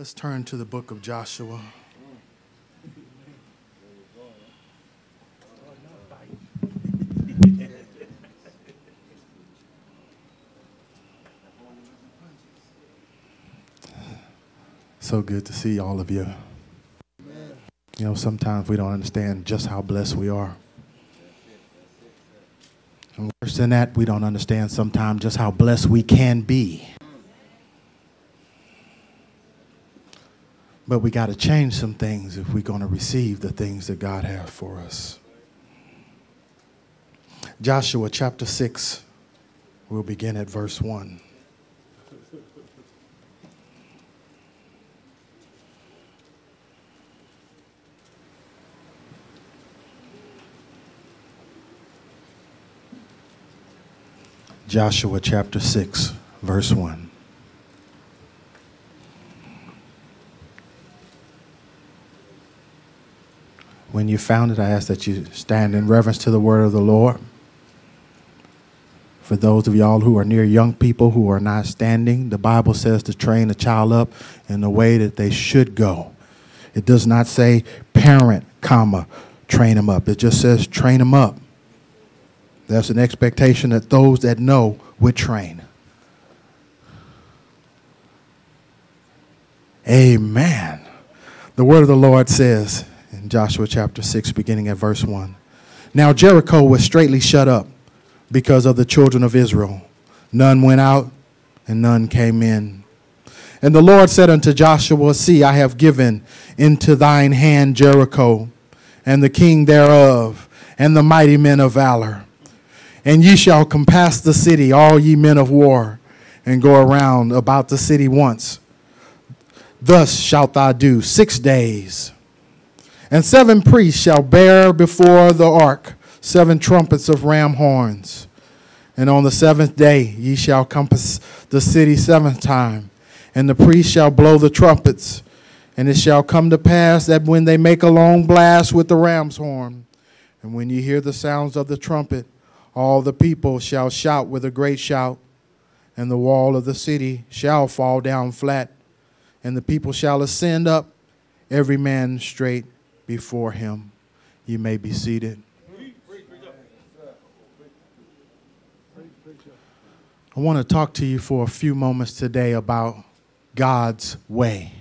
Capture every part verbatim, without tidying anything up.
Let's turn to the book of Joshua. So good to see all of you. You know, sometimes we don't understand just how blessed we are. And worse than that, we don't understand sometimes just how blessed we can be. But we got to change some things if we're going to receive the things that God has for us. Joshua chapter six, we'll begin at verse one. Joshua chapter six, verse one. When you found it, I ask that you stand in reverence to the word of the Lord. For those of y'all who are near young people who are not standing, the Bible says to train a child up in the way that they should go. It does not say parent, comma, train them up. It just says train them up. There's an expectation that those that know would train. Amen. The word of the Lord says in Joshua chapter six, beginning at verse one. Now Jericho was straitly shut up because of the children of Israel. None went out and none came in. And the Lord said unto Joshua, See, I have given into thine hand Jericho, and the king thereof, and the mighty men of valor. And ye shall compass the city, all ye men of war, and go around about the city once. Thus shalt thou do six days. And seven priests shall bear before the ark seven trumpets of ram horns. And on the seventh day ye shall compass the city seven times, and the priests shall blow the trumpets. And it shall come to pass that when they make a long blast with the ram's horn, and when ye hear the sounds of the trumpet, all the people shall shout with a great shout, and the wall of the city shall fall down flat, and the people shall ascend up, every man straight before him. You may be seated. I want to talk to you for a few moments today about God's way.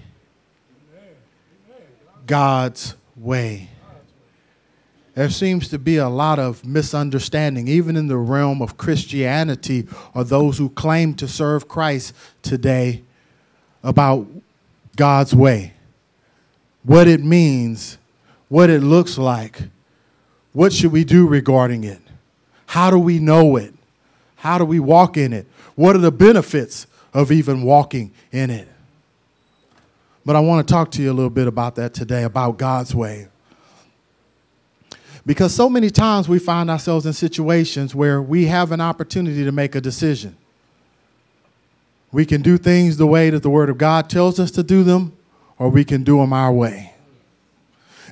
God's way. There seems to be a lot of misunderstanding, even in the realm of Christianity or those who claim to serve Christ today, about God's way, what it means, what it looks like, what should we do regarding it, how do we know it, how do we walk in it, what are the benefits of even walking in it. But I want to talk to you a little bit about that today, about God's way. Because so many times we find ourselves in situations where we have an opportunity to make a decision. We can do things the way that the Word of God tells us to do them, or we can do them our way.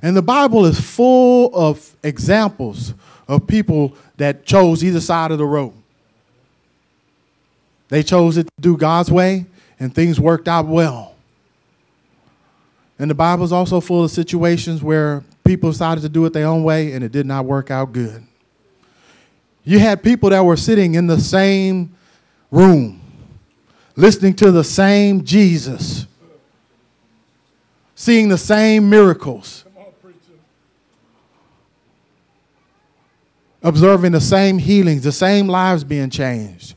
And the Bible is full of examples of people that chose either side of the road. They chose it to do God's way, and things worked out well. And the Bible is also full of situations where people decided to do it their own way, and it did not work out good. You had people that were sitting in the same room, listening to the same Jesus, seeing the same miracles, observing the same healings, the same lives being changed,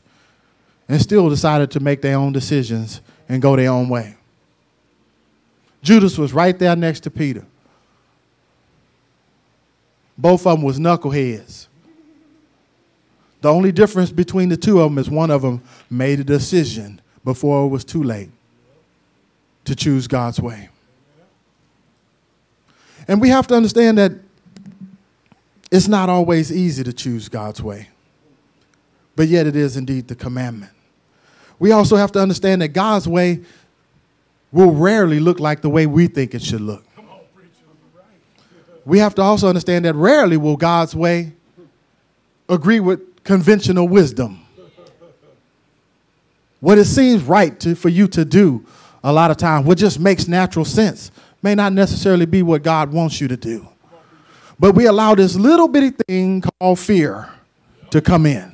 and still decided to make their own decisions and go their own way. Judas was right there next to Peter. Both of them was knuckleheads. The only difference between the two of them is one of them made a decision before it was too late to choose God's way. And we have to understand that it's not always easy to choose God's way, but yet it is indeed the commandment. We also have to understand that God's way will rarely look like the way we think it should look. We have to also understand that rarely will God's way agree with conventional wisdom. What it seems right to, for you to do a lot of times what just makes natural sense may not necessarily be what God wants you to do. But we allow this little bitty thing called fear to come in.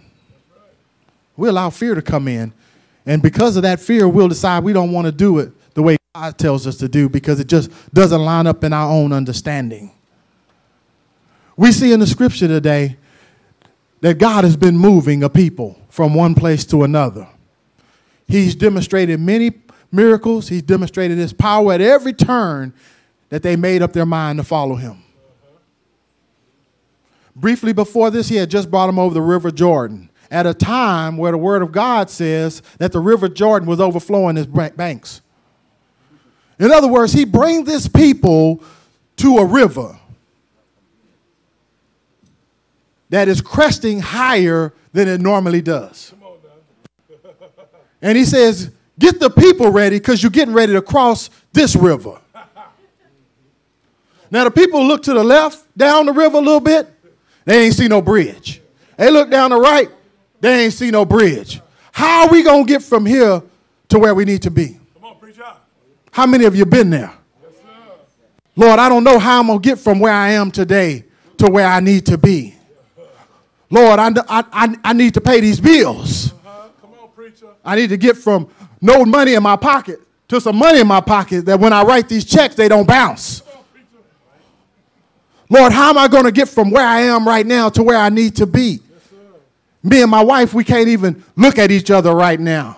We allow fear to come in. And because of that fear, we'll decide we don't want to do it the way God tells us to do because it just doesn't line up in our own understanding. We see in the scripture today that God has been moving a people from one place to another. He's demonstrated many miracles. He's demonstrated his power at every turn that they made up their mind to follow him. Briefly before this, he had just brought them over the River Jordan at a time where the word of God says that the River Jordan was overflowing its banks. In other words, he brings this people to a river that is cresting higher than it normally does. And he says, get the people ready because you're getting ready to cross this river. Now the people look to the left down the river a little bit. They ain't see no bridge. They look down the right. They ain't see no bridge. How are we going to get from here to where we need to be? How many of you been there? Lord, I don't know how I'm going to get from where I am today to where I need to be. Lord, I, I, I need to pay these bills. I need to get from no money in my pocket to some money in my pocket that when I write these checks, they don't bounce. Lord, how am I going to get from where I am right now to where I need to be? Yes, me and my wife, we can't even look at each other right now.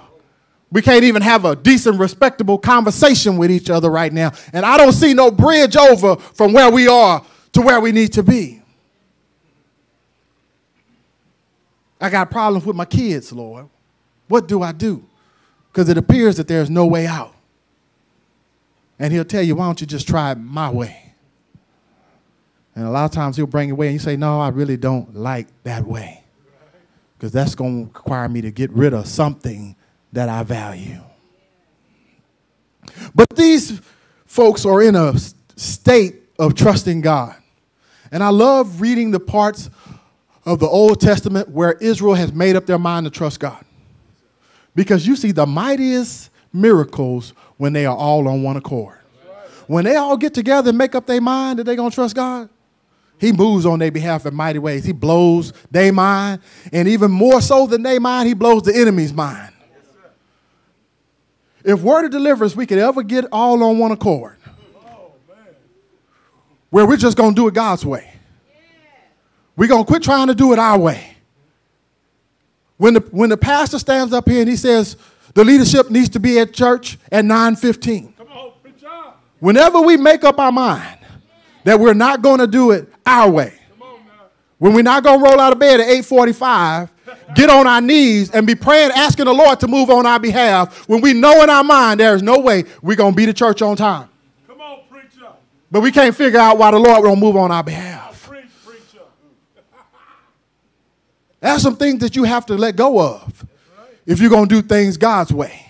We can't even have a decent, respectable conversation with each other right now. And I don't see no bridge over from where we are to where we need to be. I got problems with my kids, Lord. What do I do? Because it appears that there's no way out. And he'll tell you, why don't you just try it my way? And a lot of times he'll bring it away and you say, no, I really don't like that way. Because that's going to require me to get rid of something that I value. But these folks are in a state of trusting God. And I love reading the parts of the Old Testament where Israel has made up their mind to trust God. Because you see the mightiest miracles when they are all on one accord. When they all get together and make up their mind that they're going to trust God, he moves on their behalf in mighty ways. He blows their mind, and even more so than their mind, he blows the enemy's mind. Yes, if word of deliverance, we could ever get all on one accord, oh, man, where we're just going to do it God's way. Yeah. We're going to quit trying to do it our way. When the, when the pastor stands up here and he says, the leadership needs to be at church at nine fifteen. Whenever we make up our mind that we're not going to do it our way, when we're not going to roll out of bed at eight forty-five, get on our knees and be praying, asking the Lord to move on our behalf, when we know in our mind there is no way we're going to be to church on time. Come on, preacher. But we can't figure out why the Lord won't move on our behalf. Preach, preacher. That's some things that you have to let go of if you're going to do things God's way.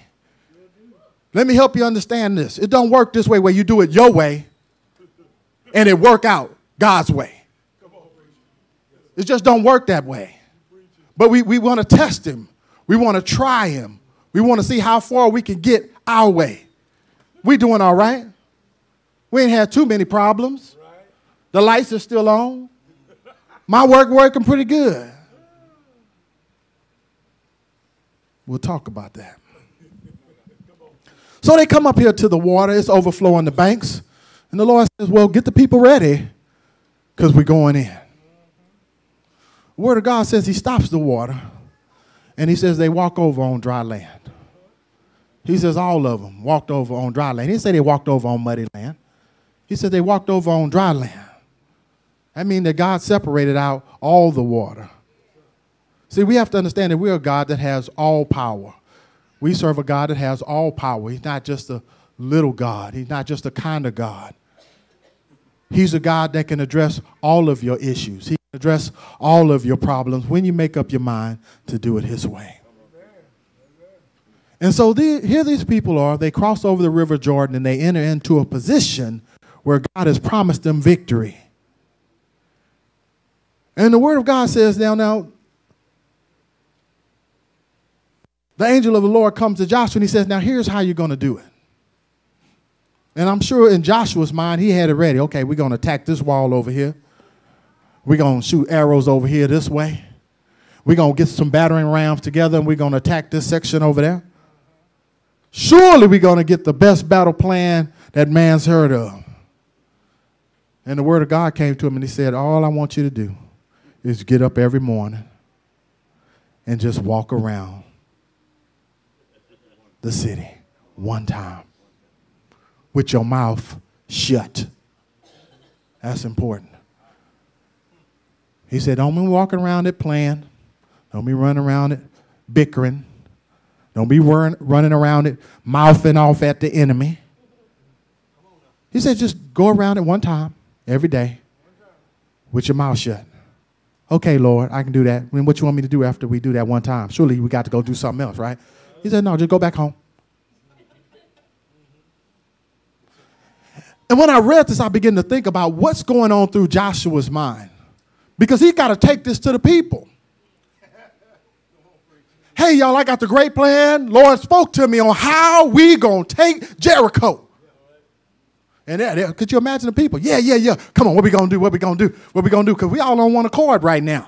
Let me help you understand this. It don't work this way where you do it your way and it work out God's way. It just don't work that way. But we, we want to test him. We want to try him. We want to see how far we can get our way. We doing all right. We ain't had too many problems. The lights are still on. My work working pretty good. We'll talk about that. So they come up here to the water. It's overflowing the banks. And the Lord says, well, get the people ready because we're going in. The word of God says he stops the water. And he says they walk over on dry land. He says all of them walked over on dry land. He didn't say they walked over on muddy land. He said they walked over on dry land. That means that God separated out all the water. See, we have to understand that we're a God that has all power. We serve a God that has all power. He's not just a little God. He's not just a kind of God. He's a God that can address all of your issues. He can address all of your problems when you make up your mind to do it his way. And so the, here these people are. They cross over the River Jordan and they enter into a position where God has promised them victory. And the word of God says now, now, the angel of the Lord comes to Joshua and he says, now here's how you're going to do it. And I'm sure in Joshua's mind, he had it ready. Okay, we're going to attack this wall over here. We're going to shoot arrows over here this way. We're going to get some battering rams together, and we're going to attack this section over there. Surely we're going to get the best battle plan that man's heard of. And the word of God came to him, and he said, all I want you to do is get up every morning and just walk around the city one time with your mouth shut. That's important. He said, don't be walking around it playing. Don't be running around it bickering. Don't be running around it mouthing off at the enemy. He said, just go around it one time every day with your mouth shut. Okay, Lord, I can do that. I mean, what you want me to do after we do that one time? Surely we got to go do something else, right? He said, no, just go back home. And when I read this, I began to think about what's going on through Joshua's mind. Because he got to take this to the people. Hey, y'all, I got the great plan. Lord spoke to me on how we going to take Jericho. And that, that, could you imagine the people? Yeah, yeah, yeah. Come on, what we going to do? What we going to do? What we going to do? Because we all on one accord right now.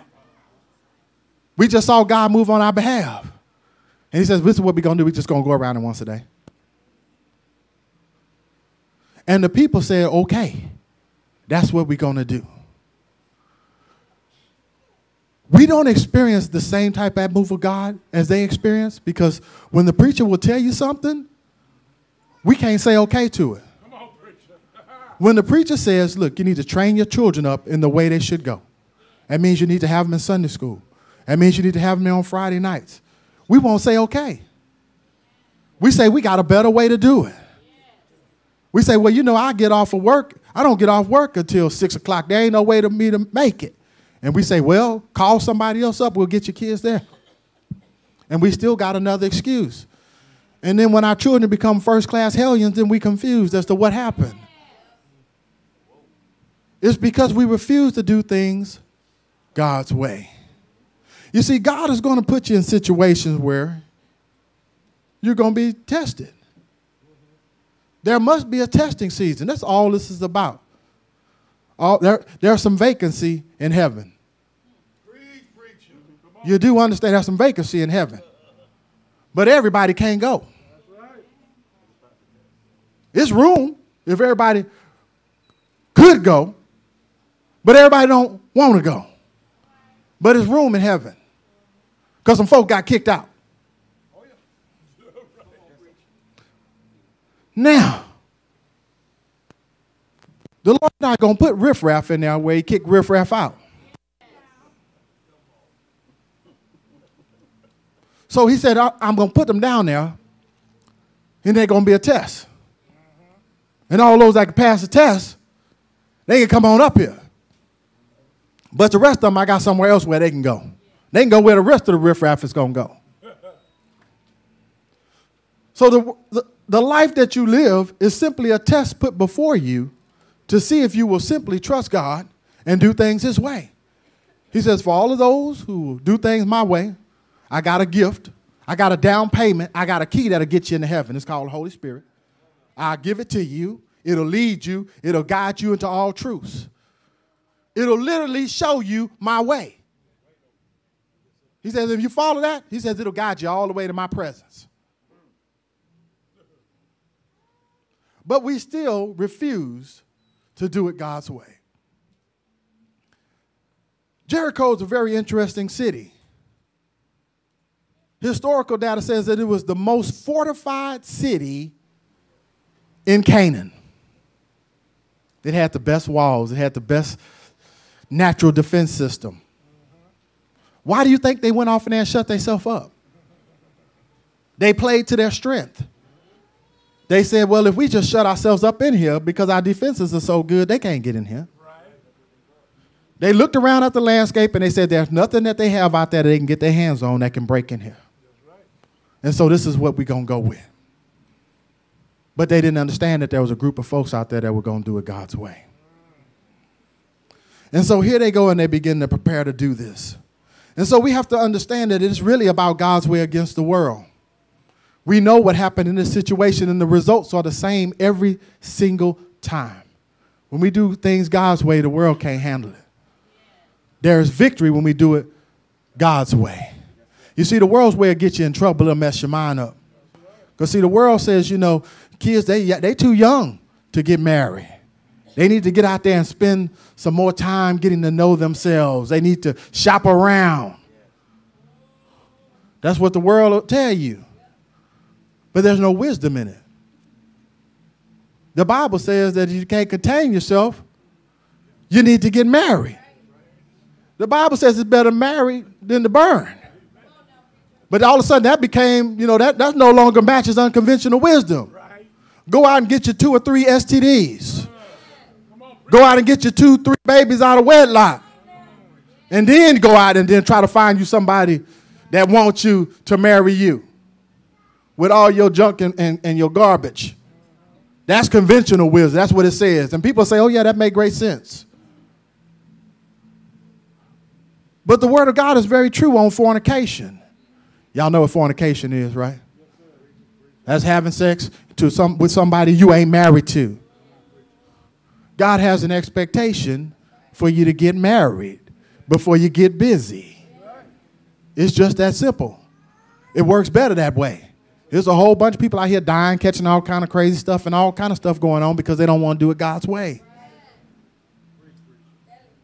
We just saw God move on our behalf. And he says, this is what we're going to do. We're just going to go around it once a day. And the people said, okay, that's what we're going to do. We don't experience the same type of move of God as they experience, because when the preacher will tell you something, we can't say okay to it. Come on, preacher. When the preacher says, look, you need to train your children up in the way they should go. That means you need to have them in Sunday school. That means you need to have them on Friday nights. We won't say okay. We say we got a better way to do it. We say, well, you know, I get off of work. I don't get off work until six o'clock. There ain't no way to me to make it. And we say, well, call somebody else up. We'll get your kids there. And we still got another excuse. And then when our children become first-class hellions, then we confused as to what happened. It's because we refuse to do things God's way. You see, God is going to put you in situations where you're going to be tested. There must be a testing season. That's all this is about. All, there, there's some vacancy in heaven. You do understand there's some vacancy in heaven. But everybody can't go. It's room if everybody could go, but everybody don't want to go. But it's room in heaven because some folk got kicked out. Now, the Lord's not going to put riffraff in there where he kicked riffraff out. So he said, I'm going to put them down there, and they're going to be a test. And all those that can pass the test, they can come on up here. But the rest of them, I got somewhere else where they can go. They can go where the rest of the riffraff is going to go. So the, the The life that you live is simply a test put before you to see if you will simply trust God and do things his way. He says, for all of those who do things my way, I got a gift. I got a down payment. I got a key that'll get you into heaven. It's called the Holy Spirit. I'll give it to you. It'll lead you. It'll guide you into all truths. It'll literally show you my way. He says, if you follow that, he says, it'll guide you all the way to my presence. But we still refuse to do it God's way. Jericho is a very interesting city. Historical data says that it was the most fortified city in Canaan. It had the best walls. It had the best natural defense system. Why do you think they went off in there and shut themselves up? They played to their strength. They said, well, if we just shut ourselves up in here because our defenses are so good, they can't get in here. Right. They looked around at the landscape and they said, there's nothing that they have out there that they can get their hands on that can break in here. Right. And so this is what we're going to go with. But they didn't understand that there was a group of folks out there that were going to do it God's way. And so here they go and they begin to prepare to do this. And so we have to understand that it's really about God's way against the world. We know what happened in this situation, and the results are the same every single time. When we do things God's way, the world can't handle it. There is victory when we do it God's way. You see, the world's way will get you in trouble. It'll mess your mind up. Because, see, the world says, you know, kids, they, they too young to get married. They need to get out there and spend some more time getting to know themselves. They need to shop around. That's what the world will tell you. But there's no wisdom in it. The Bible says that if you can't contain yourself, you need to get married. The Bible says it's better married than to burn. But all of a sudden that became, you know, that, that no longer matches unconventional wisdom. Go out and get you two or three S T Ds. Go out and get you two, three babies out of wedlock. And then go out and then try to find you somebody that wants you to marry you. With all your junk and, and, and your garbage. That's conventional wisdom. That's what it says. And people say, oh, yeah, that made great sense. But the word of God is very true on fornication. Y'all know what fornication is, right? That's having sex to some, with somebody you ain't married to. God has an expectation for you to get married before you get busy. It's just that simple. It works better that way. There's a whole bunch of people out here dying, catching all kind of crazy stuff and all kind of stuff going on because they don't want to do it God's way.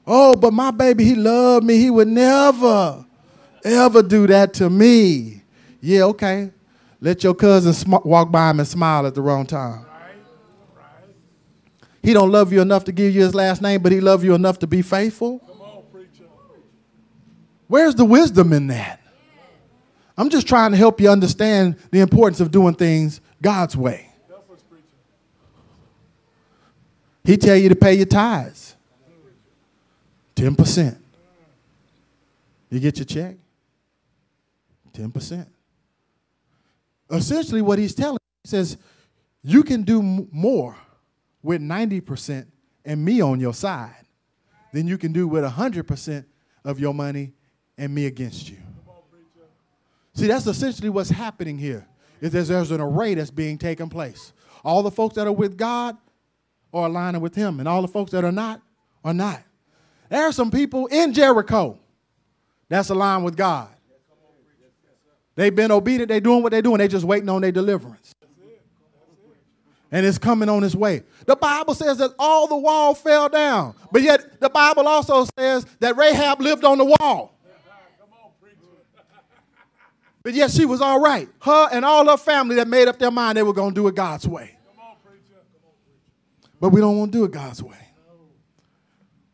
Oh, but my baby, he loved me. He would never, ever do that to me. Yeah, okay. Let your cousin sm walk by him and smile at the wrong time. He don't love you enough to give you his last name, but he loves you enough to be faithful. Where's the wisdom in that? I'm just trying to help you understand the importance of doing things God's way. He tell you to pay your tithes. ten percent. You get your check. ten percent. Essentially what he's telling, he says, you can do more with ninety percent and me on your side than you can do with one hundred percent of your money and me against you. See, that's essentially what's happening here, is that there's an array that's being taken place. All the folks that are with God are aligning with him, and all the folks that are not are not. There are some people in Jericho that's aligned with God. They've been obedient. They're doing what they're doing. They're just waiting on their deliverance. And it's coming on its way. The Bible says that all the wall fell down, but yet the Bible also says that Rahab lived on the wall. But yet she was all right. Her and all her family that made up their mind they were going to do it God's way. Come on, preacher. Come on, preacher. But we don't want to do it God's way.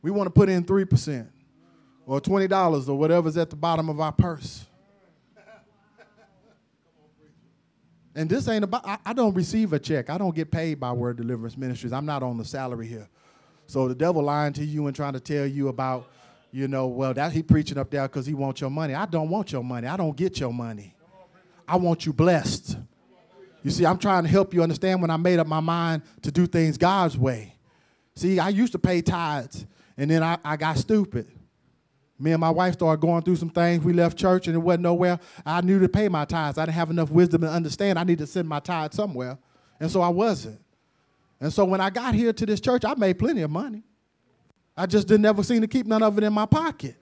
We want to put in three percent or twenty dollars or whatever's at the bottom of our purse. And this ain't about, I, I don't receive a check. I don't get paid by Word Deliverance Ministries. I'm not on the salary here. So the devil lying to you and trying to tell you about, you know, well, that he preaching up there because he wants your money. I don't want your money. I don't get your money. I want you blessed. You see, I'm trying to help you understand when I made up my mind to do things God's way. See, I used to pay tithes, and then I, I got stupid. Me and my wife started going through some things. We left church, and it wasn't nowhere. I knew to pay my tithes. I didn't have enough wisdom to understand I needed to send my tithes somewhere, and so I wasn't. And so when I got here to this church, I made plenty of money. I just didn't ever seem to keep none of it in my pocket.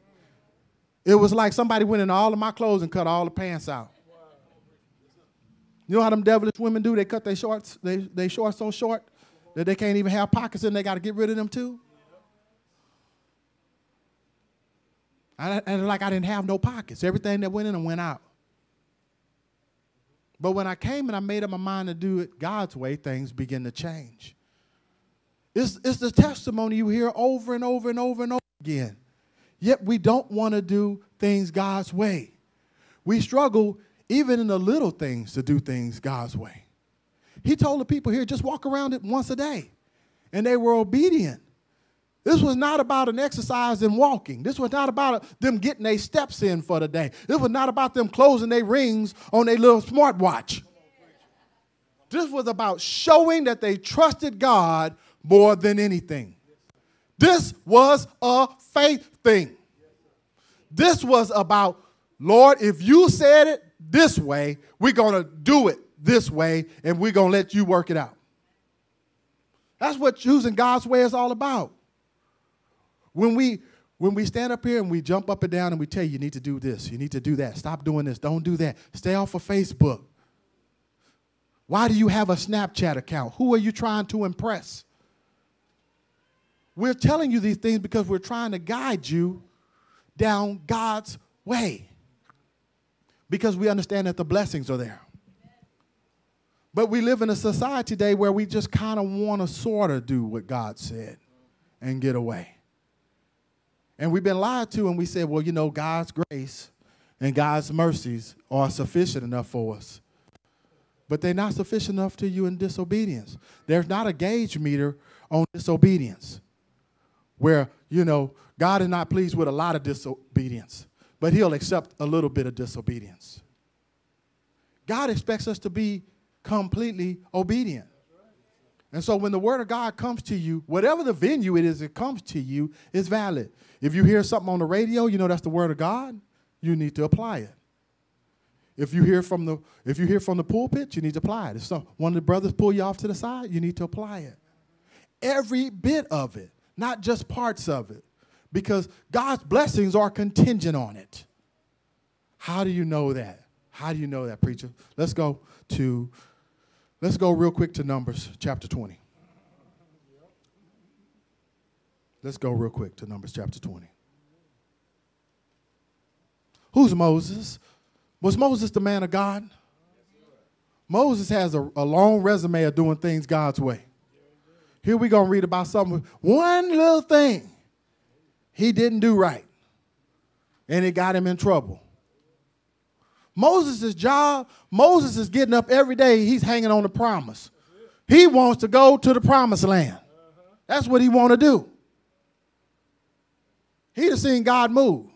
It was like somebody went into all of my clothes and cut all the pants out. You know how them devilish women do? They cut their shorts, they, they shorts so short that they can't even have pockets and they got to get rid of them too. I, and like I didn't have no pockets. Everything that went in them went out. But when I came and I made up my mind to do it God's way, things begin to change. It's, it's the testimony you hear over and over and over and over again. Yet we don't want to do things God's way. We struggle even in the little things to do things God's way. He told the people here, just walk around it once a day. And they were obedient. This was not about an exercise in walking. This was not about them getting their steps in for the day. This was not about them closing their rings on their little smartwatch. This was about showing that they trusted God more than anything. This was a faith thing. This was about, Lord, if you said it this way, we're going to do it this way, and we're going to let you work it out. That's what choosing God's way is all about. When we, when we stand up here and we jump up and down and we tell you, you need to do this, you need to do that, stop doing this, don't do that, stay off of Facebook. Why do you have a Snapchat account? Who are you trying to impress? We're telling you these things because we're trying to guide you down God's way, because we understand that the blessings are there. But we live in a society today where we just kind of want to sort of do what God said and get away. And we've been lied to, and we said, well, you know, God's grace and God's mercies are sufficient enough for us. But they're not sufficient enough to you in disobedience. There's not a gauge meter on disobedience where, you know, God is not pleased with a lot of disobedience, but he'll accept a little bit of disobedience. God expects us to be completely obedient. And so when the word of God comes to you, whatever the venue it is, it comes to you, it's valid. If you hear something on the radio, you know that's the word of God, you need to apply it. If you hear from the, if you hear from the pulpit, you need to apply it. If some, one of the brothers pull you off to the side, you need to apply it. Every bit of it, not just parts of it, because God's blessings are contingent on it. How do you know that? How do you know that, preacher? Let's go to, let's go real quick to Numbers chapter twenty. Let's go real quick to Numbers chapter twenty. Who's Moses? Was Moses the man of God? Moses has a, a long resume of doing things God's way. Here we're going to read about something, one little thing he didn't do right, and it got him in trouble. Moses' job, Moses is getting up every day. He's hanging on the promise. He wants to go to the promised land. That's what he want to do. He'd have seen God move.